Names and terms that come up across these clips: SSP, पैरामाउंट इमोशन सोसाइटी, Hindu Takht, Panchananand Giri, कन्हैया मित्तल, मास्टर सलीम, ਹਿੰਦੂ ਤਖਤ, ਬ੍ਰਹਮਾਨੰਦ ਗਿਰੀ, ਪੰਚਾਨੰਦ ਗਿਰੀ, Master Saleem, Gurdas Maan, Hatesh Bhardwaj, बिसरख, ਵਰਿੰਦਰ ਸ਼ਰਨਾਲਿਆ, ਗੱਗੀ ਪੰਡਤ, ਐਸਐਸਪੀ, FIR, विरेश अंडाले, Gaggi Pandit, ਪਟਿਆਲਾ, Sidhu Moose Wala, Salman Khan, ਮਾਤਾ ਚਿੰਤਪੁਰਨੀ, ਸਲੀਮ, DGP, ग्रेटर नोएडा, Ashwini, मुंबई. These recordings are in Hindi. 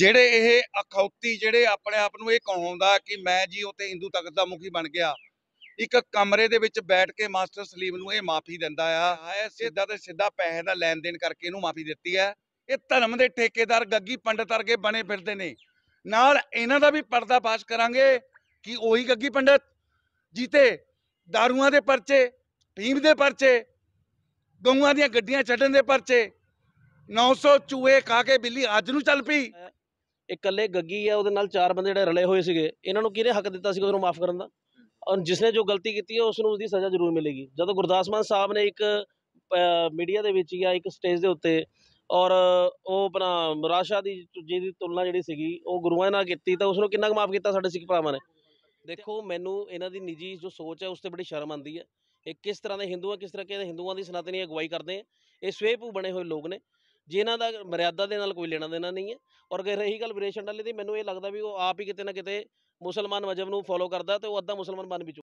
ਜਿਹੜੇ ਇਹ ਅਖੌਤੀ ਜਿਹੜੇ ਆਪਣੇ ਆਪ ਨੂੰ ਇਹ ਕਹਾਉਂਦਾ ਕਿ ਮੈਂ ਜੀ ਉਤੇ ਹਿੰਦੂ ਤਖਤ ਦਾ ਮੁਖੀ ਬਣ ਗਿਆ, ਇੱਕ ਕਮਰੇ ਦੇ ਵਿੱਚ ਬੈਠ ਕੇ ਮਾਸਟਰ ਸਲੀਮ ਨੂੰ ਇਹ ਮਾਫੀ ਦਿੰਦਾ ਆ। ਇਹ ਸਿੱਧਾ ਤੇ ਸਿੱਧਾ ਪੈਸੇ ਦਾ ਲੈਣ ਦੇਣ ਕਰਕੇ ਇਹਨੂੰ ਮਾਫੀ ਦਿੱਤੀ ਹੈ। ਇਹ ਧਰਮ ਦੇ ਠੇਕੇਦਾਰ ਗੱਗੀ ਪੰਡਿਤ ਵਰਗੇ ਬਣੇ ਫਿਰਦੇ ਨੇ। ਨਾਲ ਇਹਨਾਂ ਦਾ ਵੀ ਪਰਦਾਫਾਸ਼ ਕਰਾਂਗੇ ਕਿ ਉਹੀ ਗੱਗੀ ਪੰਡਿਤ ਜੀਤੇ ਦਾਰੂਆਂ ਦੇ ਪਰਚੇ, ਟੀਮ ਦੇ ਪਰਚੇ, ਗਊਆਂ ਦੀਆਂ ਗੱਡੀਆਂ ਛੱਡਣ ਦੇ ਪਰਚੇ, 900 ਚੂਹੇ ਖਾ ਕੇ ਬਿੱਲੀ ਅੱਜ ਨੂੰ ਚੱਲ ਪਈ। इकल्ले गग्गी है उहदे नाल चार बंदे जिहड़े रले होए सीगे, इन्हां नूं किहने हक दित्ता सीगा उहनूं माफ़ करन दा? और जिसने जो गलती कीती है उसनूं उसदी सज़ा जरूर मिलेगी। जदों गुरदास मान साहब ने एक मीडिया दे विच या एक स्टेज दे उत्ते और वो अपना राशा दी जिहदी तुलना जिहड़ी सीगी वो गुरुआं नाल कीती, तां उसनूं किन्ना माफ़ कीता साडे सिख भरावां ने। देखो मैनूं इन्हां दी निजी जो सोच है उसते बड़ी शर्म आंदी है। एक किस तरह दे हिंदू है, किस तरह के हिंदुआं दी सनातनी अगवाई करदे हैं। ये स्वेपू बने हुए लोग ने जिन्हों का मर्यादा के नाल कोई लेना देना नहीं है। और रही गल विरेश अंडाले की, मैंने ये लगता भी वो आप ही किते ना किते मुसलमान मजहब को फॉलो करता, तो वो अद्धा मुसलमान बन भी चुका।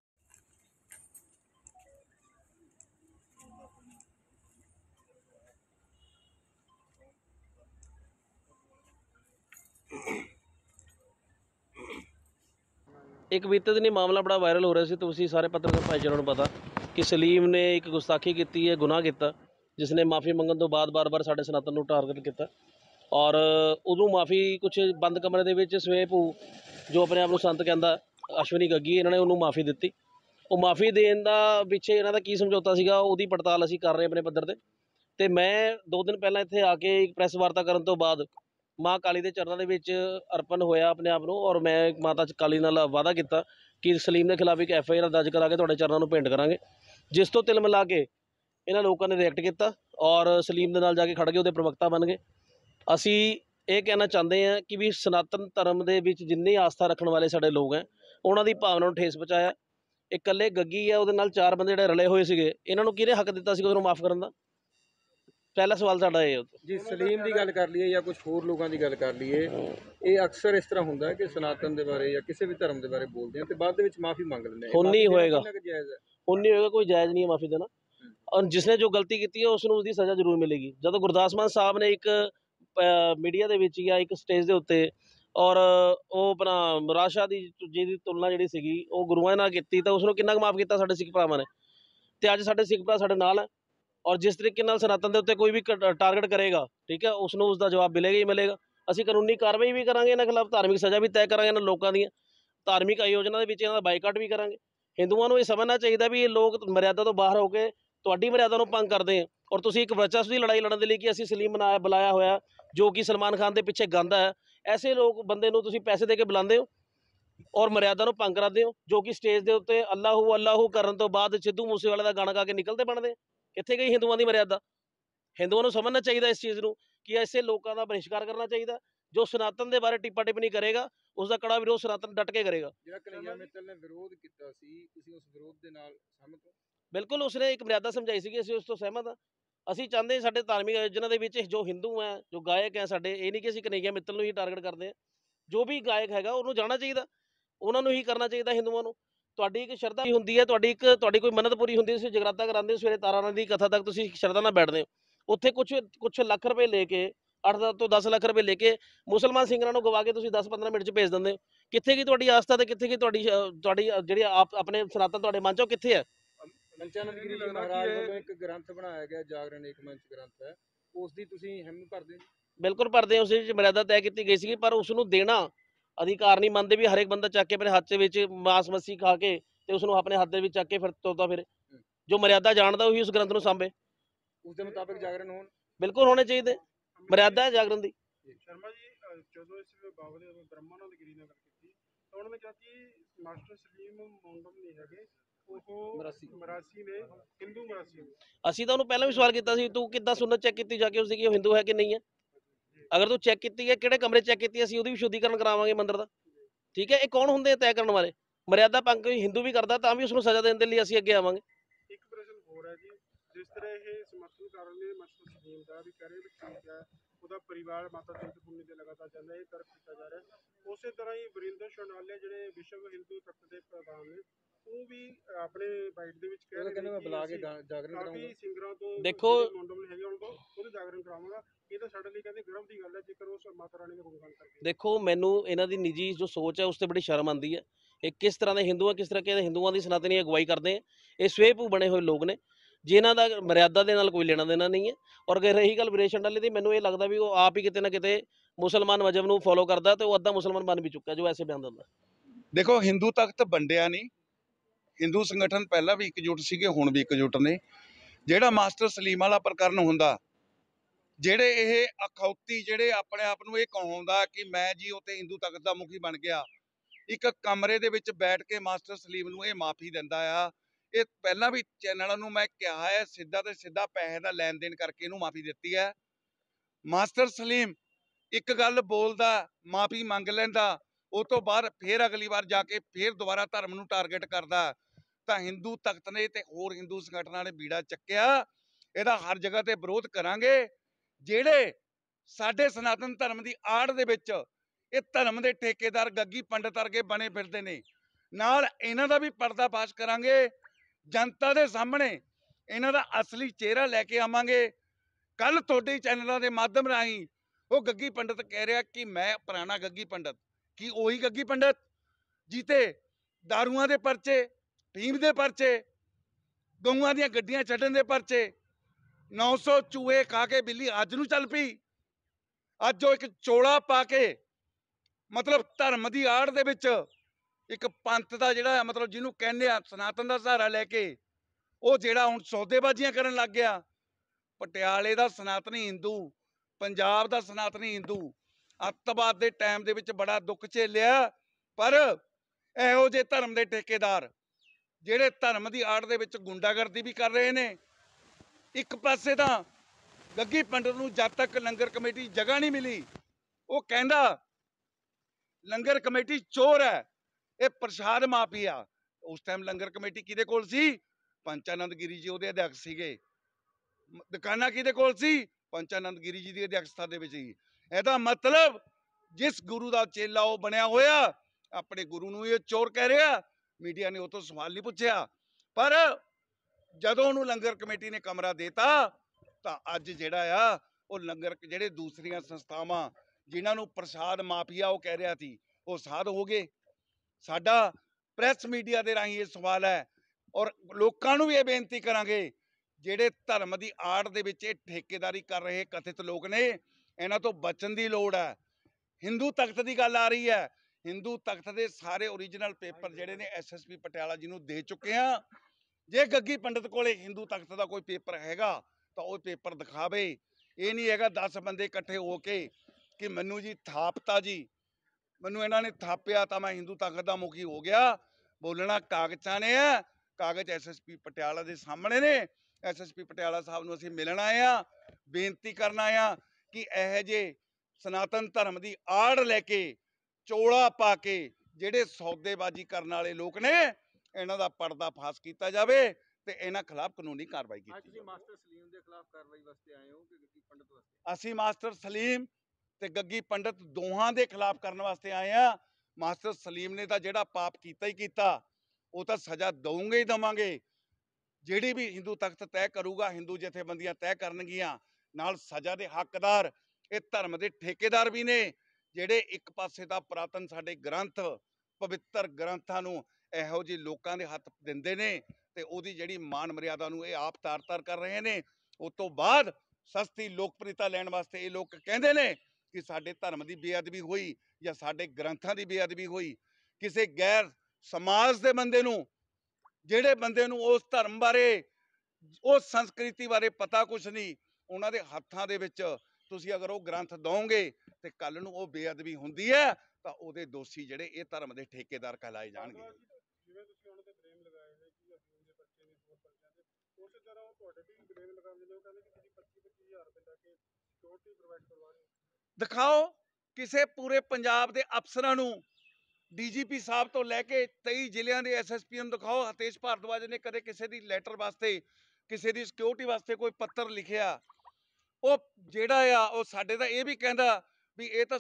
एक बीते दिन मामला बड़ा वायरल हो रहा है, तो उसी सारे पत्रकार भाईचारे को पता कि सलीम ने एक गुस्ताखी की है, गुनाह किया, जिसने माफ़ी मंगन तो बाद बार बार साढ़े सनातन को टारगेट किया। और उदू माफ़ी कुछ बंद कमरे के स्वेपू जो अपने आप को संत कहता अश्विनी गग्गी, इन्होंने उन्होंने माफ़ी दी। वो माफ़ी देने का पिछे इन्हों का की समझौता सीगा, उसकी पड़ताल असी कर रहे अपने पद्धर से। तो मैं दो दिन पहला इत्थे आके एक प्रेस वार्ता करन तो बाद माँ काली के चरणों के विच अर्पण होया अपने आप को, और मैं माता काली नाल वादा किया कि सलीम के खिलाफ एक FIR दर्ज करा के तुहाडे चरणों को भेंट करांगे। जिस तो तिल मिला के इन लोगों ने रिएक्ट किया और सलीम के नाल जाके खड़ गए, उहदे प्रवक्ता बन गए। असी ये कहना चाहते हैं कि भी सनातन धर्म के विच जिन्नी आस्था रखने वाले साडे लोग हैं, उन्हां दी भावना नूं ठेस पहुँचाया। इकल्ले गग्गी है उहदे नाल चार बंदे जिहड़े रले होए सीगे, इन्हां नूं किहने हक दित्ता सीगा उहनूं माफ़ करन दा? पहला सवाल साडा इह जी। सलीम की गल कर लीए या कुछ होर लोगों की गल कर लीए, ये अक्सर इस तरह हुंदा है कि सनातन के बारे या किसी भी धर्म के बारे बोलते हैं तो बाद दे विच माफ़ी मंग लैंदे हैं। हुण नहीं होएगा कोई जायज़ नहीं है माफ़ी देना। और जिसने जो गलती की है उसनूं उसकी सज़ा जरूर मिलेगी। जदों गुरदास मान साहब ने एक मीडिया दे विच या एक स्टेज दे उत्ते और वो अपना राशा दी जिहदी तुलना जिहड़ी सीगी वो गुरुआं नाल कीती, तां उसनूं किन्ना माफ़ कीता साडे सिख भरावां ने। ते अज साडे सिख भरा साडे नाल है, और जिस तरीके नाल सनातन दे उत्ते कोई भी टारगेट करेगा, ठीक है, उसनूं उसका जवाब मिलेगा ही मिलेगा। असीं कानूनी कार्रवाई भी करांगे, इन्हां खिलाफ धार्मिक सज़ा भी तय करांगे, इन्हां लोकां दी धार्मिक आयोजना दे विच इन्हां दा बायकाट भी करांगे। हिंदुआं नूं ये समझना चाहिए भी ये लोग मर्यादा तो बाहर होकर तुहाडी मर्यादा को भंग करते हैं। और तुसीं एक वर्चस्व की लड़ाई लड़न के लिए कि असीं सलीम बनाया बुलाया होया जो कि सलमान खान के पिछे गांदा है, ऐसे लोग बंदे नूं तुसीं पैसे दे के बुलाते हो और मर्यादा को भंग कराते हो, जो कि स्टेज के उत्ते अल्लाहू अल्लाहू करन तो बाद सिद्धू मूसे वाले का गाना गा के निकलते बनते। कित्थे गई हिंदुओं की मर्यादा? हिंदुओं को समझना चाहिए इस चीज़ को कि ऐसे लोगों का बहिष्कार करना चाहिए। जो सनातन के बारे टिप्पा टिप्पणी करेगा उसका कड़ा विरोध सनातन डट के करेगा। बिल्कुल उसने एक मर्यादा समझाई सी, असीं उस तो सहमत हाँ। असीं चाहते साडे धार्मिक आयोजना दे विच जो हिंदू हैं जो गायक हैं साडे, ये नहीं कि असीं कन्हैया मित्तल नूं ही टारगेट करते हैं। जो भी गायक हैगा उन्होंने जाना चाहिए, उन्होंने ही करना चाहिए। हिंदुओं को तुहाडी एक शरधा हुंदी है, तुहाडी एक तुहाडी कोई मन्नत पूरी हुंदी है। तुसीं जगराता करांदे हो, सवेरे तारां दी कथा तक तुसीं शरधा नाल बैठदे हो, उत्थे कुछ लख रुपए लेके 8 ਤੋਂ 10 ਲੱਖ रुपए लेके मुसलमान सिंगरां नूं गवा के तुसीं 10-15 मिनट 'ਚ भेज दिंदे हो। कित्थे गई तुहाडी आस्था ते कित्थे गई तुहाडी जिहड़ी अपने सनातन तुहाडे मन 'चों कित्थे है? पंचानंद गिरी महाराज ਵੱਲੋਂ एक ग्रंथ बनाया गया जागरण एक मंच ग्रंथ है, उसकी ਤੁਸੀਂ ਹਿੰਮਤ ਭਰਦੇ हो? बिल्कुल ਭਰਦੇ ਹਾਂ। ਉਸ ਵਿੱਚ ਮਰਿਆਦਾ ਤੈਅ ਕੀਤੀ ਗਈ ਸੀ, पर उसਨੂੰ देना अधिकार नहीं ਮੰਨਦੇ भी। हरेक बंदा ਚੱਕ ਕੇ अपने ਹੱਥ ਵਿੱਚ ਮਾਸ ਮੱਸੀ खा के ਤੇ उसਨੂੰ अपने ਹੱਥ ਦੇ ਵਿੱਚ ਚੱਕ ਕੇ ਫਿਰ ਤੋਦਾ। ਫਿਰ जो ਮਰਿਆਦਾ ਜਾਣਦਾ ਉਹੀ उस ग्रंथ ਨੂੰ ਸਾਂਭੇ, ਉਸ ਦੇ ਮੁਤਾਬਕ ਜਾਗਰਣ ਹੋਣ बिल्कुल होने चाहिए। ਮਰਿਆਦਾ ਜਾਗਰਣ ਦੀ ਸ਼ਰਮਾ ਜੀ ਜਦੋਂ ਇਸ ਬਾਬਾ ਦੇ ਬ੍ਰਹਮਾਨੰਦ ਗਿਰੀ ਨਾਲ ਗੱਲ ਕੀਤੀ ਤਾਂ ਉਹਨੇ ਕਿਹਾ ਕਿ ਮਾਸਟਰ ਸਲੀਮ ਮੌਂਡਮ ਨਹੀਂ ਹੈਗੇ। ਅਸੀਂ ਤਾਂ ਉਹਨੂੰ ਪਹਿਲਾਂ ਵੀ ਸਵਾਲ ਕੀਤਾ ਸੀ, ਤੂੰ ਕਿੱਦਾਂ ਸੁਨਤ ਚੈੱਕ ਕੀਤੀ ਜਾ ਕੇ ਉਸ ਦੀ ਕਿ ਉਹ ਹਿੰਦੂ ਹੈ ਕਿ ਨਹੀਂ ਹੈ? ਅਗਰ ਤੂੰ ਚੈੱਕ ਕੀਤੀ ਹੈ, ਕਿਹੜੇ ਕਮਰੇ ਚੈੱਕ ਕੀਤੀ, ਅਸੀਂ ਉਹਦੀ ਵੀ ਸ਼ੁੱਧੀਕਰਨ ਕਰਾਵਾਂਗੇ ਮੰਦਰ ਦਾ, ਠੀਕ ਹੈ। ਇਹ ਕੌਣ ਹੁੰਦੇ ਆ ਤੈਅ ਕਰਨ ਵਾਲੇ? ਮਰਿਆਦਾ ਭੰਗ ਕੋਈ ਹਿੰਦੂ ਵੀ ਕਰਦਾ ਤਾਂ ਵੀ ਉਸ ਨੂੰ ਸਜ਼ਾ ਦੇਣ ਦੇ ਲਈ ਅਸੀਂ ਅੱਗੇ ਆਵਾਂਗੇ। ਇੱਕ ਪ੍ਰਸ਼ਨ ਹੋਰ ਹੈ ਜੀ, ਜਿਸ ਤਰ੍ਹਾਂ ਇਹ ਸਮਰਥਨ ਕਰਨ ਦੇ ਮਸੂਦ ਸਲੀਮ ਦਾ ਵੀ ਕਰੇ ਵੀ ਠੀਕ ਹੈ, ਉਹਦਾ ਪਰਿਵਾਰ ਮਾਤਾ ਚਿੰਤਪੁਰਨੀ ਦੇ ਲਗਾਤਾਰ ਜਾਂਦਾ ਇਹ ਤਰਫ ਕੀਤਾ ਜਾ ਰਿਹਾ। ਉਸੇ ਤਰ੍ਹਾਂ ਹੀ ਵਰਿੰਦਰ ਸ਼ਰਨਾਲਿਆ ਜਿਹੜੇ ਵਿਸ਼ਵ ਹਿੰਦੂ ਤਖਤ ਦੇ ਪ੍ਰਧਾਨ ਨੇ, देखो देखो मैनू इन्हां दी निजी जो सोच है उस ते बड़ी शर्म आती है। ये किस तरह के हिंदू है, किस तरह के हिंदुओं की सनातनी अगवाई करते हैं। ये स्वेभू बने हुए लोग ने जिन्हों का मर्यादा के नाल कोई लेना देना नहीं है। और रही गल विरेश अंडाले की, मैंने ये लगता भी वो आप ही किते ना किते मुसलमान मजहब को फॉलो करता, तो वो अद्धा मुसलमान बन भी चुका जो ऐसे बयान दिंदा। देखो हिंदू तख्त वंडिया नहीं, हिंदू संगठन पहला भी एकजुट सीगे, हुण भी एकजुट ने। जिहड़ा मास्टर सलीम वाला प्रकरण हुंदा, जिहड़े यह अखौती जिहड़े अपने आप नूं इह कहाउंदा कि मैं जी उत्ते हिंदू तख्त दा मुखी बन गया, एक कमरे दे विच बैठ के मास्टर सलीम नूं इह माफ़ी दिंदा आ। ये पहला भी चैनलों नूं मैं कहा है, सीधा तो सीधा पैसे का लैन देन करके इनू माफ़ी दी है। मास्टर सलीम एक गल बोलता, माफ़ी मंग लैंदा, उस तो बाद फिर अगली बार जाके फिर दोबारा धर्म नूं टारगेट करता। तो हिंदू तख्त ने ते होर हिंदू संगठनां ने बीड़ा चक्किया। इहदा हर जगह ते विरोध करांगे। जिहड़े साडे सनातन धर्म की आड़ दे विच ये धर्म के ठेकेदार गग्गी पंडित वर्गे बने फिरदे ने, नाल इन्हां दा भी पर्दाफाश करांगे। जनता के सामने इन्हां दा असली चेहरा लैके आवांगे। कल तुहाडे चैनलों के माध्यम राही वो गग्गी पंडित कह रहा कि मैं पुराना गग्गी पंडित, कि वही गग्गी पंडित जीते दारूआं दे परचे, भीम दे परचे, गऊआं दीआं गड्डियां छड्डण दे परचे, 900 चूहे खा के बिल्ली अज नूं चल पई। अज वो एक चोला पा के मतलब धर्म की आड़ दे विच एक पंथ का जिहड़ा मतलब जिन्हों कहने सनातन का सहारा लैके वो जिहड़ा हुण सौदेबाजियां करन लग गया। पटियाले का सनातनी हिंदू, पंजाब का सनातनी हिंदू अतवाद के टाइम दे विच बड़ा दुख झेलिया, पर इहो जे धर्म के ठेकेदार जिहड़े धर्म की आड़ दे विच गुंडागर्दी भी कर रहे हैं। एक पासे तो गग्गी पंडित नूं जद तक लंगर कमेटी जगह नहीं मिली वो कहंदा लंगर कमेटी चोर है, ये प्रसाद माफिया। उस टाइम लंगर कमेटी किहदे कोल सी? पंचानंद गिरी जी उहदे अध्यक्ष सीगे। दुकाना किहदे कोल सी? पंचानंद गिरी जी की अध्यक्षता दे विच। ਇਹਦਾ मतलब जिस गुरु का चेला वो बनया होया अपने गुरु नूं ये चोर कह रहा। मीडिया ने उस सवाल नहीं पूछा, पर जदों नूं लंगर कमेटी ने कमरा देता तो अज जिहड़ा आ वो लंगर जिहड़े दूसरिया संस्थावां जिन्हां नूं प्रसाद माफिया वो कह रहा थी वो साध हो गए। साडा प्रेस मीडिया के राही ये सवाल है और लोकां नूं भी ये बेनती करांगे जिहड़े धर्म की आड़ दे विच ठेकेदारी कर रहे कथित लोग ने, इन्हां तो बचन की लोड़ है। हिंदू तख्त की गल आ रही है, हिंदू तख्त के सारे ओरिजिनल पेपर जिहड़े ने SSP पटियाला जी नूं दे चुके हैं। जे गग्गी पंडित कोले हिंदू तख्त का कोई पेपर हैगा तो वह पेपर दिखावे। ये नहीं हैगा 10 बंदे इकट्ठे होके कि मैनू जी थापता जी, मैनू इन्हां ने थापिया तो मैं हिंदू तख्त का मुखी हो गया। बोलना कागज़ां ने है, कागज़ SSP पटियाला के सामने ने। SSP पटियाला साहब नूं असीं मिलण आए आ, बेनती करन आए आ कि यह जे सनातन धर्म की आड़ लैके चोला पा के जिहड़े सौदेबाजी करने वाले लोग ने इन्हां दा पर्दाफाश किया जाए तो इन्हां खिलाफ कानूनी कार्रवाई की जाए। मास्टर सलीम के खिलाफ कार्रवाई वास्ते आए हो कि गग्गी पंडित वास्ते? असीं मास्टर सलीम ते गग्गी पंडित दोहां दे खिलाफ करन वास्ते आए आ। मास्टर सलीम ने तो जिहड़ा पाप कीता ही कीता, वो तो सज़ा देवांगे ही देवांगे। जिहड़ी भी हिंदू तख्त तय करूगा, हिंदू जथेबंदियां तय करनगियां, नाल सज़ा के हकदार ये धर्म के ठेकेदार भी ने जिहड़े एक पासे दा पुरातन साडे ग्रंथ पवित्र ग्रंथां नूं इहो जे लोकां दे हत्थ दिंदे ने ते उहदी जिहड़ी मान मर्यादा नूं ये आप तार तार कर रहे ने। उस तों बाद सस्ती लोकप्रियता लैण वास्ते ये लोग कहंदे ने कि साडे धर्म की बेअदबी होई जां साडे ग्रंथां की बेअदबी होई। किसी गैर समाज दे बंदे नूं जिहड़े बंदे नूं उस धर्म बारे उस संस्कृति बारे पता कुछ नहीं, उन्हां दे हत्थां दे विच तुसीं अगर वह ग्रंथ दोगे तो कल नूं वह बेअदबी हुंदी है तो उहदे दोषी जिहड़े इह धर्म दे ठेकेदार कहलाए जाणगे। दिखाओ किसी पूरे पंजाब दे अफसरां नूं DGP साहब तो लैके 23 जिलियां दे SSP नूं दिखाओ। हतेश भारद्वाज ने कदे किसी दी लैटर वास्ते किसी दी सिक्योरिटी वास्ते कोई पत्र लिखिया? ਉਹ ਜਿਹੜਾ ਆ ਉਹ ਸਾਡੇ ਤਾਂ ਇਹ ਵੀ ਕਹਿੰਦਾ ਵੀ ਇਹ ਤਾਂ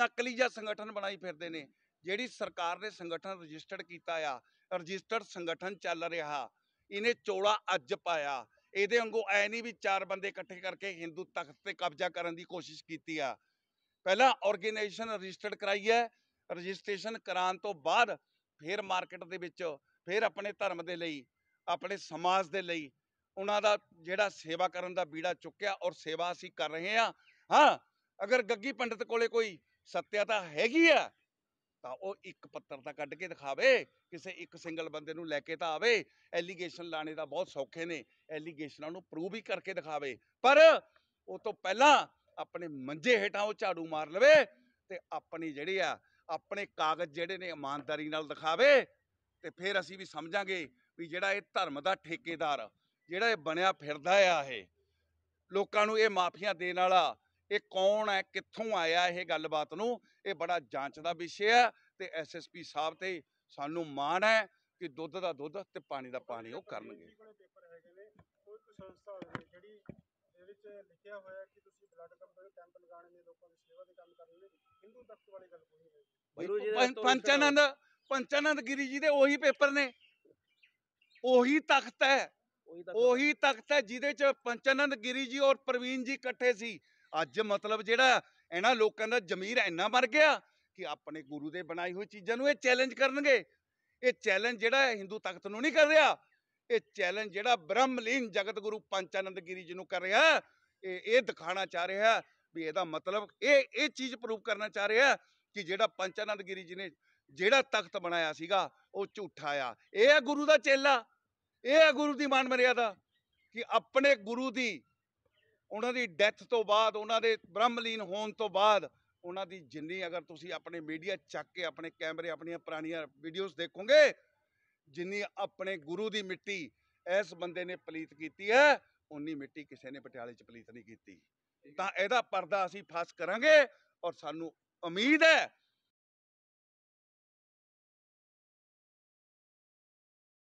ਨਕਲੀ ਜਾਂ ਸੰਗਠਨ ਬਣਾਈ ਫਿਰਦੇ ਨੇ। ਜਿਹੜੀ ਸਰਕਾਰ ਨੇ ਸੰਗਠਨ ਰਜਿਸਟਰਡ ਕੀਤਾ ਆ ਰਜਿਸਟਰਡ ਸੰਗਠਨ ਚੱਲ ਰਿਹਾ। ਇਹਨੇ ਚੋੜਾ ਅੱਜ ਪਾਇਆ। ਇਹਦੇ ਵਾਂਗੂ ਐ ਨਹੀਂ ਵੀ ਚਾਰ ਬੰਦੇ ਇਕੱਠੇ ਕਰਕੇ ਹਿੰਦੂ ਤਖਤ ਤੇ ਕਬਜ਼ਾ ਕਰਨ ਦੀ ਕੋਸ਼ਿਸ਼ ਕੀਤੀ ਆ। ਪਹਿਲਾਂ ਆਰਗੇਨਾਈਜੇਸ਼ਨ ਰਜਿਸਟਰਡ ਕਰਾਈ ਹੈ, ਰਜਿਸਟ੍ਰੇਸ਼ਨ ਕਰਾਉਣ ਤੋਂ ਬਾਅਦ ਫਿਰ ਮਾਰਕੀਟ ਦੇ ਵਿੱਚ ਫਿਰ ਆਪਣੇ ਧਰਮ ਦੇ ਲਈ, ਆਪਣੇ ਸਮਾਜ ਦੇ ਲਈ ਉਹਨਾਂ ਦਾ ਜਿਹੜਾ ਸੇਵਾ ਕਰਨ ਦਾ ਬੀੜਾ ਚੁੱਕਿਆ ਔਰ ਸੇਵਾ ਅਸੀਂ ਕਰ ਰਹੇ ਹਾਂ। ਹਾਂ, ਅਗਰ ਗੱਗੀ ਪੰਡਿਤ ਕੋਲੇ ਕੋਈ ਸੱਤਿਆਤਾ ਹੈਗੀ ਆ ਤਾਂ ਉਹ ਇੱਕ ਪੱਤਰ ਤਾਂ ਕੱਢ ਕੇ ਦਿਖਾਵੇ, ਕਿਸੇ ਇੱਕ ਸਿੰਗਲ ਬੰਦੇ ਨੂੰ ਲੈ ਕੇ ਤਾਂ ਆਵੇ। ਐਲੀਗੇਸ਼ਨ ਲਾਣੇ ਦਾ ਬਹੁਤ ਸੌਖੇ ਨੇ, ਐਲੀਗੇਸ਼ਨਾਂ ਨੂੰ ਪ੍ਰੂਵ ਹੀ ਕਰਕੇ ਦਿਖਾਵੇ, ਪਰ ਉਹ ਤੋਂ ਪਹਿਲਾਂ ਆਪਣੇ ਮੰਜੇ ਹੇਠਾਂ ਉਹ ਝਾੜੂ ਮਾਰ ਲਵੇ ਤੇ ਆਪਣੀ ਜਿਹੜੀ ਆ ਆਪਣੇ ਕਾਗਜ਼ ਜਿਹੜੇ ਨੇ ਇਮਾਨਦਾਰੀ ਨਾਲ ਦਿਖਾਵੇ, ਤੇ ਫਿਰ ਅਸੀਂ ਵੀ ਸਮਝਾਂਗੇ ਵੀ ਜਿਹੜਾ ਇਹ ਧਰਮ ਦਾ ਠੇਕੇਦਾਰ ਜਿਹੜਾ ਇਹ ਬਣਿਆ ਫਿਰਦਾ ਆ, ਇਹ ਲੋਕਾਂ ਨੂੰ ਇਹ ਮਾਫੀਆਂ ਦੇਣ ਵਾਲਾ ਇਹ ਕੌਣ ਹੈ, ਕਿੱਥੋਂ ਆਇਆ ਇਹ ਗੱਲਬਾਤ ਨੂੰ, ਇਹ ਬੜਾ ਜਾਂਚ ਦਾ ਵਿਸ਼ੇ ਹੈ। ਤੇ ਐਸਐਸਪੀ ਸਾਹਿਬ ਤੇ ਸਾਨੂੰ ਮਾਣ ਹੈ ਕਿ ਦੁੱਧ ਦਾ ਦੁੱਧ ਤੇ ਪਾਣੀ ਦਾ ਪਾਣੀ ਉਹ ਕਰਨਗੇ। ਪੰਚਾਨੰਦ ਗਿਰੀ ਜੀ ਦੇ ਉਹੀ ਪੇਪਰ ਨੇ, ਉਹੀ ਤਖਤ ਹੈ, ਉਹੀ ਤਖਤ ਹੈ ਜਿਹਦੇ ਚ ਪੰਚਾਨੰਦ ਗਿਰੀ ਜੀ ਔਰ ਪ੍ਰਵੀਨ ਜੀ ਇਕੱਠੇ ਸੀ। ਅੱਜ ਮਤਲਬ ਜਿਹੜਾ ਇਹਨਾਂ ਲੋਕਾਂ ਦਾ ਜ਼ਮੀਰ ਇੰਨਾ ਮਰ ਗਿਆ ਕਿ ਆਪਣੇ ਗੁਰੂ ਦੇ ਬਣਾਈ ਹੋਈ ਚੀਜ਼ਾਂ ਨੂੰ ਇਹ ਚੈਲੰਜ ਕਰਨਗੇ। ਇਹ ਚੈਲੰਜ ਜਿਹੜਾ ਹਿੰਦੂ ਤਖਤ ਨੂੰ ਨਹੀਂ ਕਰ ਰਿਹਾ, ਇਹ ਚੈਲੰਜ ਜਿਹੜਾ ਬ੍ਰਹਮਲੀਨ ਜਗਤ ਗੁਰੂ ਪੰਚਾਨੰਦ ਗਿਰੀ ਜੀ ਨੂੰ ਕਰ ਰਿਹਾ। ਇਹ ਦਿਖਾਉਣਾ ਚਾਹ ਰਿਹਾ ਵੀ ਇਹਦਾ ਮਤਲਬ ਇਹ ਚੀਜ਼ ਪ੍ਰੂਵ ਕਰਨਾ ਚਾਹ ਰਿਹਾ ਕਿ ਜਿਹੜਾ ਪੰਚਾਨੰਦ ਗਿਰੀ ਜੀ ਨੇ ਜਿਹੜਾ ਤਖਤ ਬਣਾਇਆ ਸੀਗਾ ਉਹ ਝੂਠਾ ਆ। ਇਹ ਹੈ ਗੁਰੂ ਦਾ ਚੇਲਾ, ਇਹ ਹੈ ਗੁਰੂ ਦੀ ਮਾਨ ਮਰਿਆਦਾ ਕਿ ਆਪਣੇ ਗੁਰੂ ਦੀ ਉਹਨਾਂ ਦੀ ਡੈਥ ਤੋਂ ਬਾਅਦ, ਉਹਨਾਂ ਦੇ ਬ੍ਰਹਮਲੀਨ ਹੋਣ ਤੋਂ ਬਾਅਦ ਉਹਨਾਂ ਦੀ ਜਿੰਨੀ ਅਗਰ ਤੁਸੀਂ ਆਪਣੇ ਮੀਡੀਆ ਚੱਕ ਕੇ ਆਪਣੇ ਕੈਮਰੇ ਆਪਣੀਆਂ ਪੁਰਾਣੀਆਂ ਵੀਡੀਓਜ਼ ਦੇਖੋਗੇ, ਜਿੰਨੀ ਆਪਣੇ ਗੁਰੂ ਦੀ ਮਿੱਟੀ ਇਸ ਬੰਦੇ ਨੇ ਪਲੀਤ ਕੀਤੀ ਹੈ ਉਨੀ ਮਿੱਟੀ ਕਿਸੇ ਨੇ ਪਟਿਆਲੇ 'ਚ ਪਲੀਤ ਨਹੀਂ ਕੀਤੀ। ਤਾਂ ਇਹਦਾ ਪਰਦਾ ਅਸੀਂ ਫਾਸ ਕਰਾਂਗੇ ਔਰ ਸਾਨੂੰ ਉਮੀਦ ਹੈ